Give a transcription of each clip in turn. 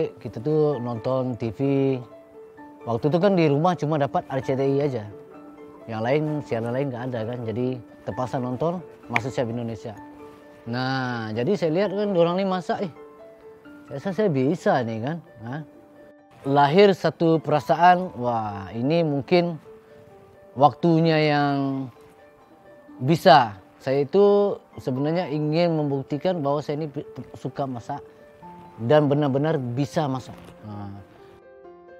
Kita tuh nonton TV, waktu itu kan di rumah cuma dapat RCTI aja. Yang lain, siaran lain nggak ada kan, jadi terpaksa nonton MasterChef Indonesia. Nah, jadi saya lihat kan orang ini masak, saya bisa nih kan. Nah, lahir satu perasaan, wah ini mungkin waktunya yang bisa. Saya itu sebenarnya ingin membuktikan bahwa saya ini suka masak. Dan benar-benar bisa masak. Nah.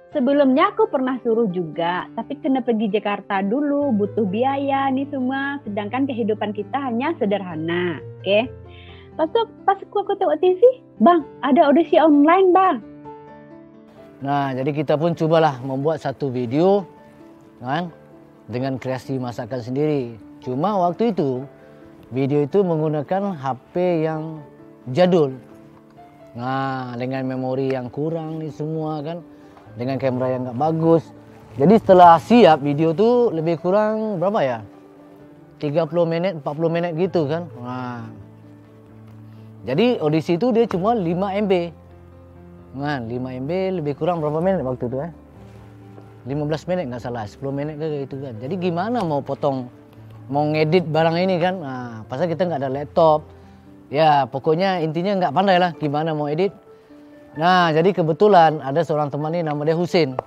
Sebelumnya aku pernah suruh juga, tapi kena pergi Jakarta dulu, butuh biaya nih semua. Sedangkan kehidupan kita hanya sederhana, oke? Pas aku tengok TV, bang, ada audisi online bang. Nah, jadi kita pun cobalah membuat satu video, kan? Dengan kreasi masakan sendiri. Cuma waktu itu, video itu menggunakan HP yang jadul. Nah, dengan memori yang kurang nih semua kan, dengan kamera yang nggak bagus. Jadi setelah siap video tuh lebih kurang berapa ya? 30 menit, 40 menit gitu kan. Nah. Jadi audisi itu dia cuma 5 MB. Nah, 5 MB lebih kurang berapa menit waktu itu ya? 15 menit nggak salah, 10 menit kayak gitu kan. Jadi gimana mau potong, mau ngedit barang ini kan? Nah, pasal kita nggak ada laptop. Ya, pokoknya intinya nggak pandai lah gimana mau edit. Nah, jadi kebetulan ada seorang teman ini nama dia Husin.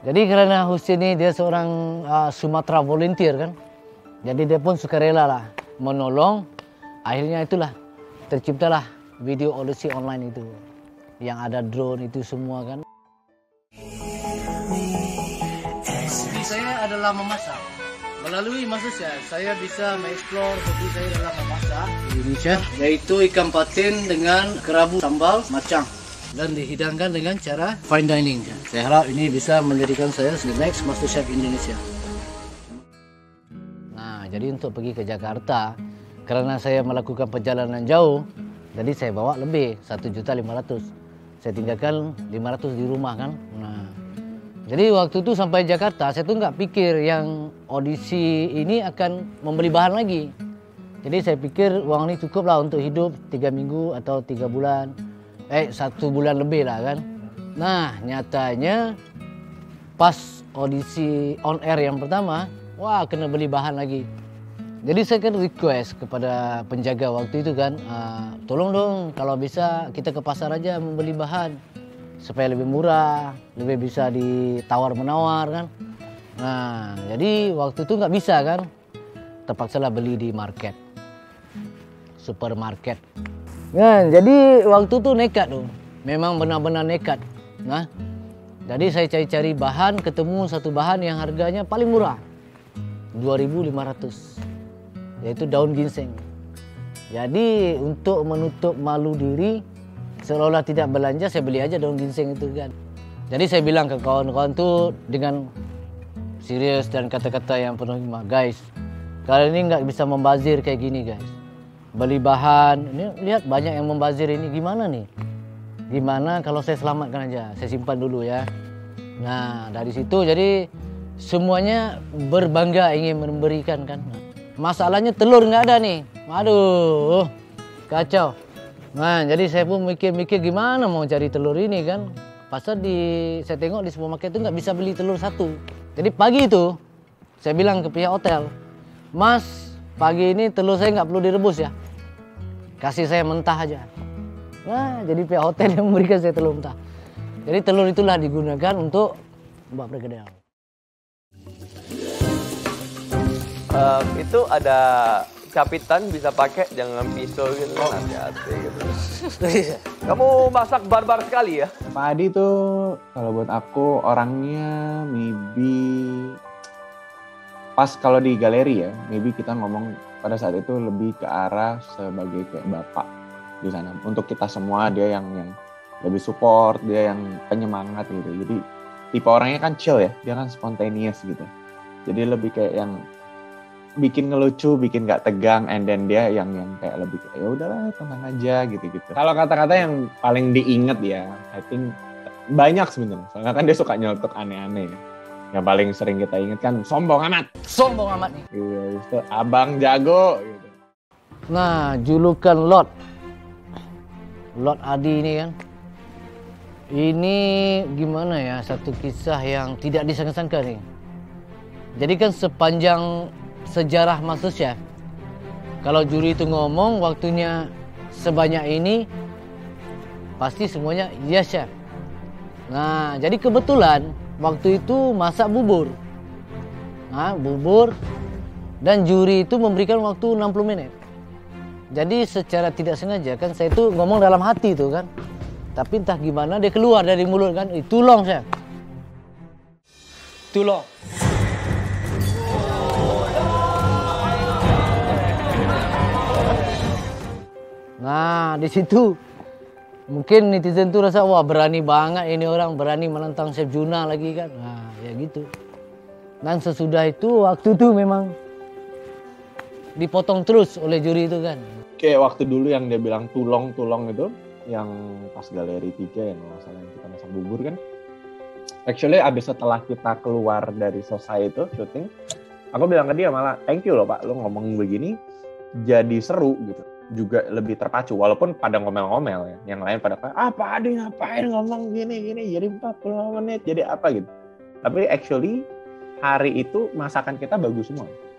Jadi karena Husin ini dia seorang Sumatera volunteer kan. Jadi dia pun sukarela lah menolong. Akhirnya itulah terciptalah video audisi online itu. Yang ada drone itu semua kan. Hobi saya adalah memasak. Melalui MasterChef, saya bisa mengeksplor hobi saya dalam memasak Indonesia, yaitu ikan patin dengan kerabu sambal macang dan dihidangkan dengan cara fine dining. Saya harap ini bisa menjadikan saya the next MasterChef Indonesia. Nah, jadi untuk pergi ke Jakarta, karena saya melakukan perjalanan jauh, jadi saya bawa lebih 1.500.000. Saya tinggalkan 500 di rumah kan. Nah, jadi waktu itu sampai Jakarta, saya tuh nggak pikir yang audisi ini akan membeli bahan lagi. Jadi saya pikir uang ini cukup lah untuk hidup 3 minggu atau 3 bulan. 1 bulan lebih lah kan. Nah, nyatanya pas audisi on air yang pertama, wah kena beli bahan lagi. Jadi saya kan request kepada penjaga waktu itu kan, tolong dong kalau bisa kita ke pasar aja membeli bahan. Supaya lebih murah, lebih bisa ditawar-menawar kan. Nah, jadi waktu itu nggak bisa kan. Terpaksalah beli di market, supermarket. Nah, jadi waktu itu nekat tuh, memang benar-benar nekat. Nah, jadi saya cari-cari bahan, ketemu satu bahan yang harganya paling murah, 2.500, yaitu daun ginseng. Jadi untuk menutup malu diri, seolah-olah tidak belanja, saya beli aja daun ginseng itu kan. Jadi saya bilang ke kawan-kawan tuh dengan serius dan kata-kata yang penuh hikmah, guys, kalian ini nggak bisa membazir kayak gini guys. Beli bahan, ini lihat banyak yang membazir ini, gimana nih? Gimana kalau saya selamatkan aja, saya simpan dulu ya. Nah, dari situ jadi semuanya berbangga ingin memberikan kan. Masalahnya telur nggak ada nih, aduh kacau. Nah, jadi saya pun mikir-mikir gimana mau cari telur ini kan. Pasal saya tengok di supermarket itu nggak bisa beli telur satu. Jadi pagi itu, saya bilang ke pihak hotel, Mas, pagi ini telur saya nggak perlu direbus ya. Kasih saya mentah aja. Nah, jadi pihak hotel yang memberikan saya telur mentah. Jadi telur itulah digunakan untuk buat perkedel. Itu ada capitan bisa pakai, jangan pisau gitu, hati-hati gitu. Kamu masak barbar sekali ya? Pak Adi tuh kalau buat aku orangnya maybe pas kalau di galeri ya, maybe kita ngomong pada saat itu lebih ke arah sebagai kayak bapak di sana. Untuk kita semua dia yang lebih support, dia yang penyemangat gitu. Jadi tipe orangnya kan chill ya, dia kan spontaneous gitu. Jadi lebih kayak yang bikin ngelucu, bikin gak tegang, and then dia yang kayak lebih ya udahlah tenang aja gitu-gitu. Kalau kata-kata yang paling diinget ya, I think banyak sebenarnya. Soalnya kan dia suka nyeletuk aneh-aneh. Yang paling sering kita inget kan sombong amat nih. Iya, itu abang jago. Gitu. Nah, julukan Lord Adi ini kan, Ini gimana ya, satu kisah yang tidak disangka-sangka nih. Jadi kan sepanjang sejarah MasterChef, kalau juri itu ngomong waktunya sebanyak ini, pasti semuanya ya chef. Nah, jadi kebetulan waktu itu masak bubur. Nah, bubur, dan juri itu memberikan waktu 60 menit. Jadi secara tidak sengaja kan saya itu ngomong dalam hati itu kan. Tapi entah gimana dia keluar dari mulut kan, itu long saya. Itu long. Nah, di situ mungkin netizen tuh rasa wah berani banget ini orang, berani menentang Chef Juna lagi kan. Nah, ya gitu. Dan sesudah itu waktu tuh memang dipotong terus oleh juri itu kan. Kayak waktu dulu yang dia bilang tulong itu, yang pas galeri 3 ya kalau salah kita masak bubur kan. Actually abis setelah kita keluar dari selesai itu syuting, aku bilang ke dia malah thank you loh Pak, lo ngomong begini jadi seru gitu, juga lebih terpacu walaupun pada ngomel-ngomel ya. Yang lain pada kayak Pak Adi ngapain ngomong gini jadi 40 menit jadi apa gitu. Tapi actually hari itu masakan kita bagus semua.